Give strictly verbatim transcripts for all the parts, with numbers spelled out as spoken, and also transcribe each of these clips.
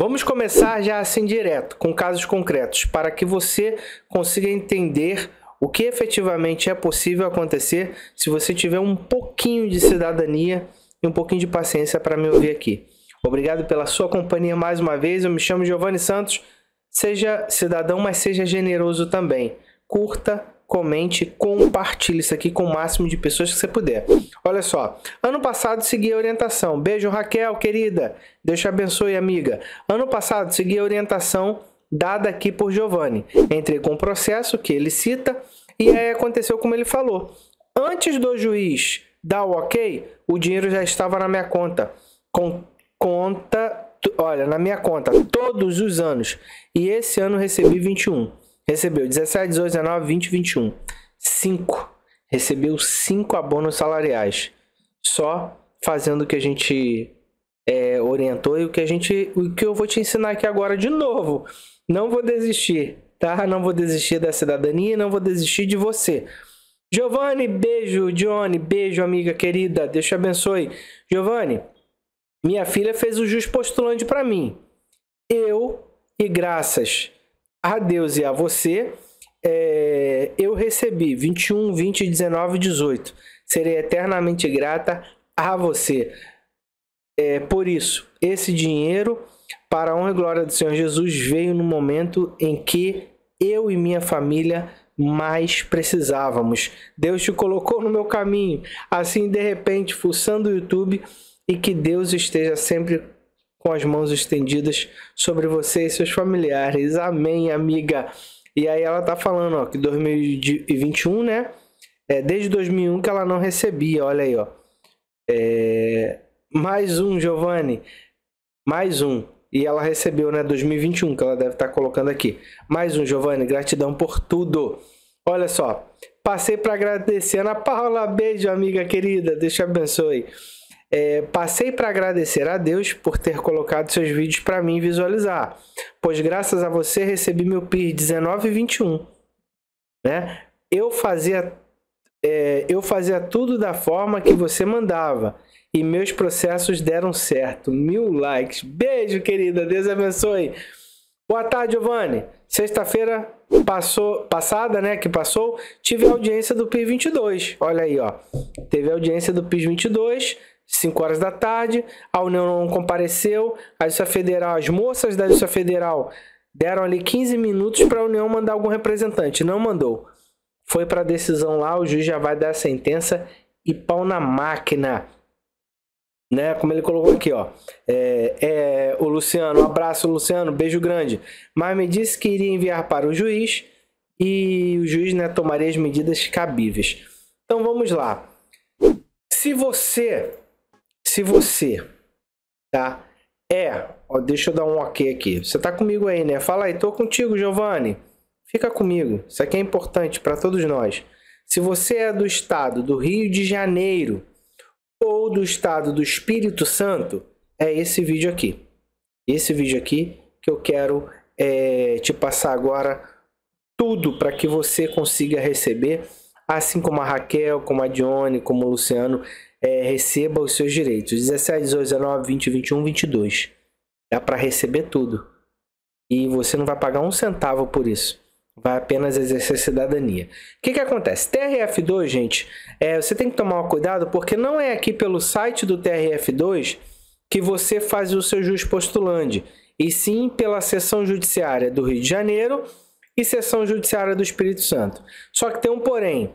Vamos começar já assim direto, com casos concretos, para que você consiga entender o que efetivamente é possível acontecer se você tiver um pouquinho de cidadania e um pouquinho de paciência para me ouvir aqui. Obrigado pela sua companhia mais uma vez. Eu me chamo Geovani Santos. Seja cidadão, mas seja generoso também. Curta, comente, compartilhe isso aqui com o máximo de pessoas que você puder. Olha só, ano passado segui a orientação. Beijo, Raquel, querida. Deus te abençoe, amiga. Ano passado segui a orientação dada aqui por Geovani. Entrei com o processo que ele cita e aí aconteceu como ele falou. Antes do juiz dar o ok, o dinheiro já estava na minha conta. Com conta, olha, na minha conta, todos os anos. E esse ano recebi vinte e um. Recebeu dezessete, dezoito, dezenove, vinte, vinte e um. cinco. Recebeu cinco abonos salariais. Só fazendo o que a gente é, orientou e o que a gente, o que eu vou te ensinar aqui agora de novo. Não vou desistir, tá? Não vou desistir da cidadania, não vou desistir de você. Geovani, beijo. Johnny, beijo, amiga querida. Deus te abençoe. Geovani, minha filha fez o Jus Postulandi para mim. Eu, e graças a Deus e a você, é, eu recebi vinte e um, vinte, dezenove, dezoito. Serei eternamente grata a você. É, por isso, esse dinheiro, para a honra e glória do Senhor Jesus, veio no momento em que eu e minha família mais precisávamos. Deus te colocou no meu caminho, assim de repente, fuçando o YouTube. E que Deus esteja sempre com as mãos estendidas sobre você e seus familiares. Amém, amiga. E aí ela tá falando, ó, que dois mil e vinte e um, né? É, desde dois mil e um que ela não recebia, olha aí, ó. É, mais um, Geovani. Mais um. E ela recebeu, né? dois mil e vinte e um, que ela deve estar colocando aqui. Mais um, Geovani. Gratidão por tudo. Olha só. Passei para agradecer. Ana Paula, beijo, amiga querida. Deus te abençoe. É, passei para agradecer a Deus por ter colocado seus vídeos para mim visualizar, pois graças a você recebi meu P I S dezenove e vinte e um, né? Eu fazia, é, eu fazia tudo da forma que você mandava e meus processos deram certo. Mil likes. Beijo, querida. Deus abençoe. Boa tarde, Geovani. Sexta-feira passou, passada, né, que passou, tive audiência do P I S vinte e dois. Olha aí, ó. Teve audiência do P I S vinte e dois. cinco horas da tarde, a União não compareceu, a Justiça Federal, as moças da Justiça Federal deram ali quinze minutos para a União mandar algum representante, não mandou. Foi para a decisão lá, o juiz já vai dar a sentença e pau na máquina. Né? Como ele colocou aqui, ó. É, é, o Luciano, um abraço, Luciano, beijo grande. Mas me disse que iria enviar para o juiz e o juiz, né, tomaria as medidas cabíveis. Então vamos lá. Se você... Se você, tá? É, ó, deixa eu dar um ok aqui. Você tá comigo aí, né? Fala aí, tô contigo, Geovani. Fica comigo. Isso aqui é importante para todos nós. Se você é do estado do Rio de Janeiro ou do estado do Espírito Santo, é esse vídeo aqui. Esse vídeo aqui que eu quero é, te passar agora tudo para que você consiga receber, assim como a Raquel, como a Dione, como o Luciano. É, receba os seus direitos. dezessete, dezoito, dezenove, vinte, vinte e um, vinte e dois. Dá para receber tudo. E você não vai pagar um centavo por isso. Vai apenas exercer cidadania. O que que acontece? T R F dois, gente, é, você tem que tomar cuidado porque não é aqui pelo site do T R F dois que você faz o seu Jus Postulandi. E sim pela seção judiciária do Rio de Janeiro e seção judiciária do Espírito Santo. Só que tem um porém.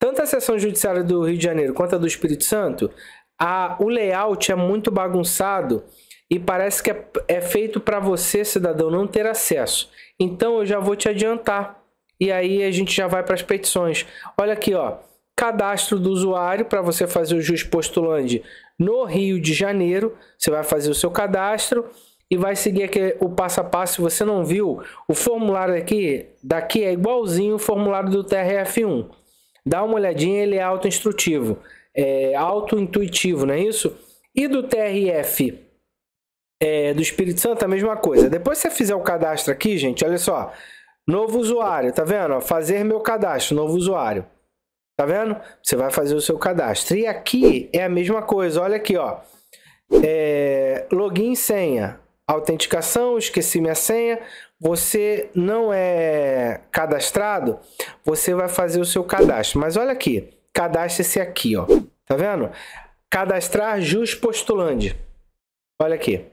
Tanto a seção judiciária do Rio de Janeiro quanto a do Espírito Santo, a, o layout é muito bagunçado e parece que é, é feito para você, cidadão, não ter acesso. Então eu já vou te adiantar. E aí a gente já vai para as petições. Olha aqui, ó, cadastro do usuário para você fazer o Jus Postulandi no Rio de Janeiro. Você vai fazer o seu cadastro e vai seguir aqui o passo a passo. Se você não viu, o formulário aqui, daqui é igualzinho o formulário do T R F um. Dá uma olhadinha, ele é autoinstrutivo, é autointuitivo, não é isso? E do T R F é, do Espírito Santo, a mesma coisa. Depois que você fizer o cadastro aqui, gente, olha só. Novo usuário, tá vendo? Fazer meu cadastro, novo usuário. Tá vendo? Você vai fazer o seu cadastro. E aqui é a mesma coisa, olha aqui, ó. É, login e senha. autenticação, esqueci minha senha, você não é cadastrado, você vai fazer o seu cadastro. Mas olha aqui, cadastre-se aqui, ó. Tá vendo? Cadastrar Jus Postulandi. Olha aqui.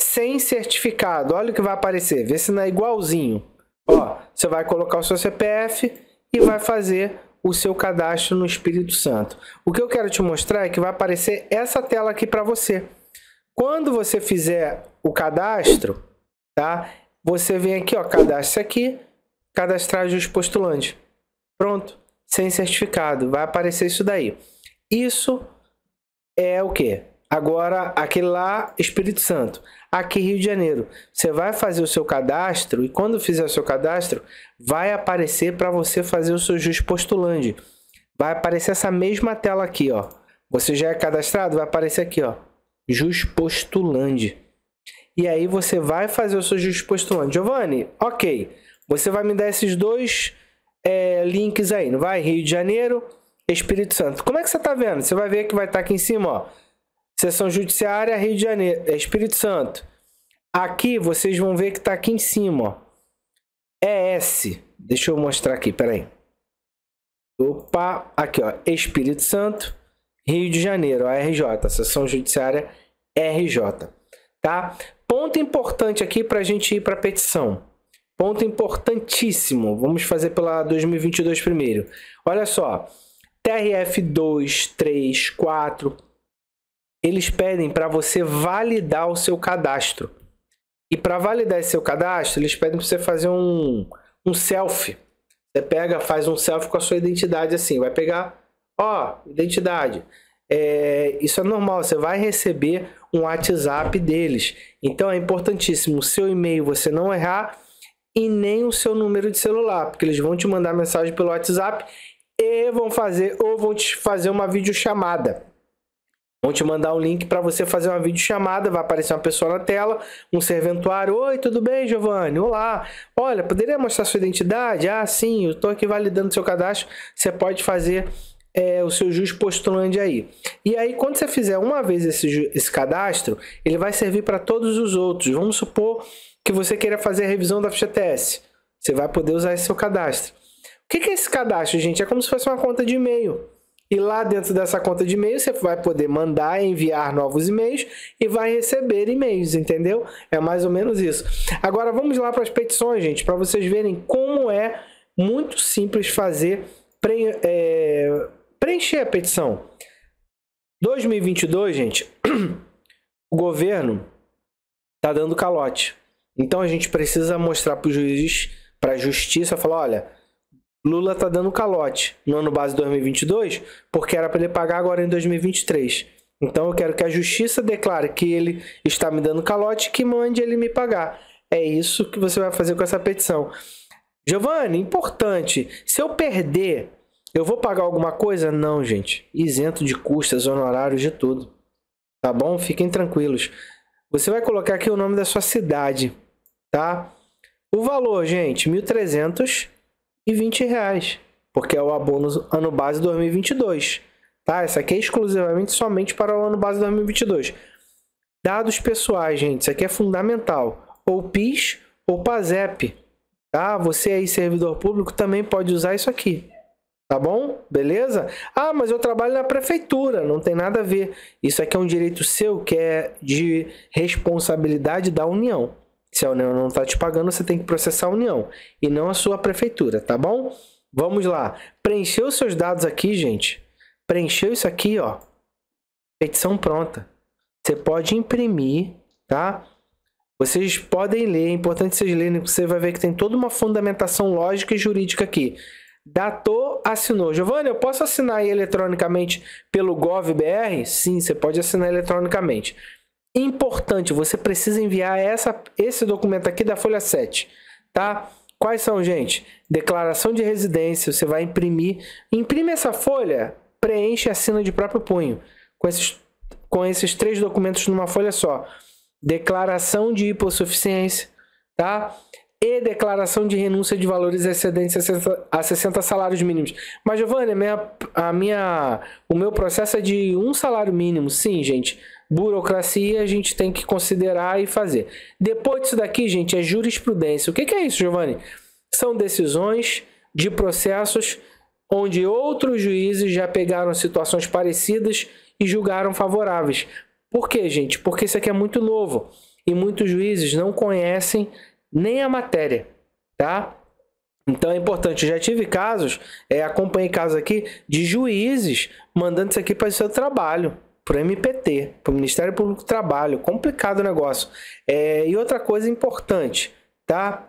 Sem certificado, olha o que vai aparecer. Vê se não é igualzinho. Ó, você vai colocar o seu C P F e vai fazer o seu cadastro no Espírito Santo. O que eu quero te mostrar é que vai aparecer essa tela aqui para você. Quando você fizer o cadastro, tá? Você vem aqui, ó, cadastre aqui, cadastrar Jus Postulandi. Pronto, sem certificado, vai aparecer isso daí. Isso é o que? Agora, aquele lá, Espírito Santo. Aqui, Rio de Janeiro. Você vai fazer o seu cadastro e quando fizer o seu cadastro, vai aparecer para você fazer o seu Jus Postulandi. Vai aparecer essa mesma tela aqui, ó. Você já é cadastrado? Vai aparecer aqui, ó. Jus Postulandi. E aí você vai fazer o seu Jus Postulandi. Giovanni, ok. Você vai me dar esses dois é, links aí, não vai? Rio de Janeiro, Espírito Santo. Como é que você tá vendo? Você vai ver que vai estar tá aqui em cima, ó. Seção Judiciária, Rio de Janeiro, Espírito Santo. Aqui vocês vão ver que tá aqui em cima, ó. E S. Deixa eu mostrar aqui, peraí. Opa, aqui, ó. Espírito Santo, Rio de Janeiro, ó, R J, Seção Judiciária, R J. Tá? Ponto importante aqui para a gente ir para a petição. Ponto importantíssimo. Vamos fazer pela dois mil e vinte e dois primeiro. Olha só. T R F dois, três, quatro... Eles pedem para você validar o seu cadastro. E para validar esse seu cadastro, eles pedem para você fazer um, um selfie. Você pega, faz um selfie com a sua identidade assim. Vai pegar, ó, identidade. É, isso é normal, você vai receber um WhatsApp deles. Então é importantíssimo o seu e-mail você não errar e nem o seu número de celular. Porque eles vão te mandar mensagem pelo WhatsApp e vão fazer ou vão te fazer uma videochamada. Vão te mandar um link para você fazer uma videochamada, vai aparecer uma pessoa na tela, um serventuário. Oi, tudo bem, Giovanni? Olá. Olha, poderia mostrar sua identidade? Ah, sim, eu estou aqui validando seu cadastro. Você pode fazer é, o seu Jus Postulandi aí. E aí, quando você fizer uma vez esse, esse cadastro, ele vai servir para todos os outros. Vamos supor que você queira fazer a revisão da ficha T S. Você vai poder usar esse seu cadastro. O que é esse cadastro, gente? É como se fosse uma conta de e-mail. E lá dentro dessa conta de e-mail, você vai poder mandar, enviar novos e-mails e vai receber e-mails, entendeu? É mais ou menos isso. Agora, vamos lá para as petições, gente, para vocês verem como é muito simples fazer, pre é, preencher a petição. dois mil e vinte e dois, gente, o governo está dando calote. Então, a gente precisa mostrar para o juiz, para a justiça, falar, olha... Lula tá dando calote no ano base dois mil e vinte e dois, porque era para ele pagar agora em dois mil e vinte e três. Então eu quero que a justiça declare que ele está me dando calote e que mande ele me pagar. É isso que você vai fazer com essa petição. Giovanni, importante, se eu perder, eu vou pagar alguma coisa? Não, gente. Isento de custas, honorários, de tudo. Tá bom? Fiquem tranquilos. Você vai colocar aqui o nome da sua cidade, tá? O valor, gente, mil e trezentos reais. E vinte reais, porque é o abono ano base dois mil e vinte e dois, tá? Essa aqui é exclusivamente somente para o ano base dois mil e vinte e dois. Dados pessoais, gente, isso aqui é fundamental. Ou P I S ou PASEP, tá? Você aí, servidor público, também pode usar isso aqui, tá bom? Beleza? Ah, mas eu trabalho na prefeitura, não tem nada a ver. Isso aqui é um direito seu que é de responsabilidade da União. Se a União não está te pagando, você tem que processar a União e não a sua prefeitura, tá bom? Vamos lá. Preencheu os seus dados aqui, gente. Preencheu isso aqui, ó. Petição pronta. Você pode imprimir, tá? Vocês podem ler, é importante vocês lerem, porque você vai ver que tem toda uma fundamentação lógica e jurídica aqui. Datou, assinou. Giovanni, eu posso assinar eletronicamente pelo gov ponto br? Sim, você pode assinar eletronicamente. Importante, você precisa enviar essa, esse documento aqui da folha sete, tá? Quais são, gente? Declaração de residência, você vai imprimir. Imprime essa folha, preenche e assina de próprio punho. Com esses, com esses três documentos numa folha só. Declaração de hipossuficiência, tá? E declaração de renúncia de valores excedentes a sessenta salários mínimos. Mas, Giovanni, a minha, a minha, o meu processo é de um salário mínimo. Sim, gente. burocracia, a gente tem que considerar e fazer. Depois disso daqui, gente, é jurisprudência. O que que é isso, Geovani? São decisões de processos onde outros juízes já pegaram situações parecidas e julgaram favoráveis. Por quê, gente? Porque isso aqui é muito novo e muitos juízes não conhecem nem a matéria, tá? Então é importante, eu já tive casos, é, acompanhei casos aqui de juízes mandando isso aqui para o seu trabalho, para o M P T, para o Ministério Público do Trabalho. Complicado o negócio. É, e outra coisa importante, tá?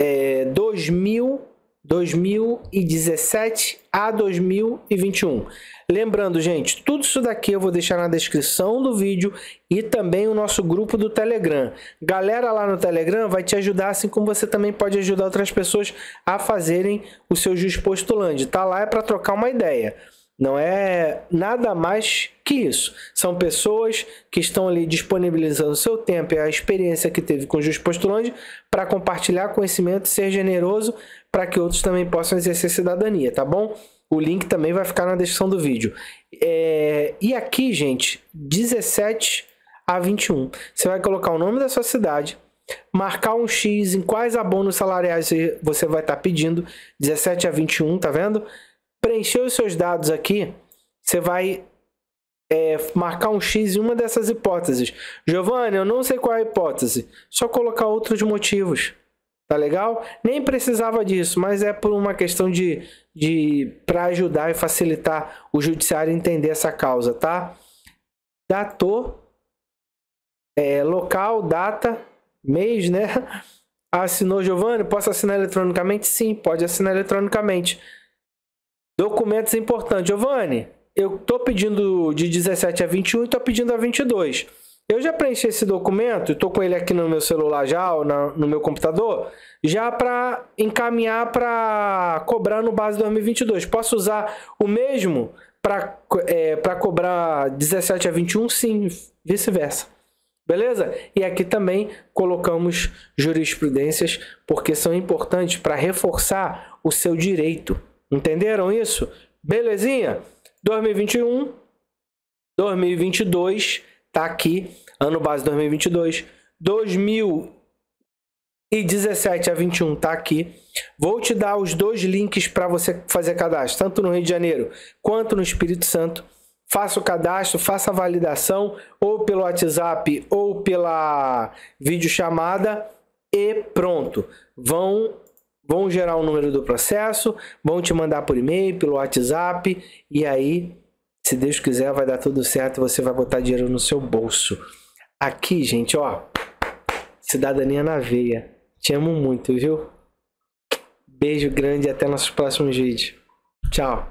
É, dois mil, dois mil e dezessete a dois mil e vinte e um. Lembrando, gente, tudo isso daqui eu vou deixar na descrição do vídeo e também o nosso grupo do Telegram. Galera lá no Telegram vai te ajudar, assim como você também pode ajudar outras pessoas a fazerem o seu Jus Postulandi. Tá lá é para trocar uma ideia. Não é nada mais que isso. São pessoas que estão ali disponibilizando o seu tempo e a experiência que teve com o Jus Postulandi para compartilhar conhecimento, ser generoso para que outros também possam exercer cidadania, tá bom? O link também vai ficar na descrição do vídeo. É... E aqui, gente, dezessete a vinte e um. Você vai colocar o nome da sua cidade, marcar um X em quais abonos salariais você vai estar pedindo. dezessete a vinte e um, tá vendo? Preencher os seus dados aqui, você vai é, marcar um X em uma dessas hipóteses. Geovani, eu não sei qual é a hipótese. Só colocar outros motivos. Tá legal? Nem precisava disso, mas é por uma questão de, de para ajudar e facilitar o judiciário a entender essa causa, tá? Datou, é, local, data, mês, né? Assinou, Geovani? Posso assinar eletronicamente? Sim, pode assinar eletronicamente. Documentos importantes. Geovani, eu tô pedindo de dezessete a vinte e um e tô pedindo a vinte e dois. Eu já preenchi esse documento, estou com ele aqui no meu celular já, ou na, no meu computador, já para encaminhar para cobrar no base dois mil e vinte e dois. Posso usar o mesmo para é, para cobrar dezessete a vinte e um? Sim, vice-versa. Beleza? E aqui também colocamos jurisprudências, porque são importantes para reforçar o seu direito. Entenderam isso? Belezinha? dois mil e vinte e um, dois mil e vinte e dois, tá aqui, ano base dois mil e vinte e dois, dois mil e dezessete a vinte e um tá aqui. Vou te dar os dois links para você fazer cadastro, tanto no Rio de Janeiro quanto no Espírito Santo. Faça o cadastro, faça a validação ou pelo WhatsApp ou pela videochamada e pronto. Vão Vão gerar o número do processo, vão te mandar por e-mail, pelo WhatsApp, e aí, se Deus quiser, vai dar tudo certo, você vai botar dinheiro no seu bolso. Aqui, gente, ó, cidadania na veia. Te amo muito, viu? Beijo grande e até nossos próximos vídeos. Tchau.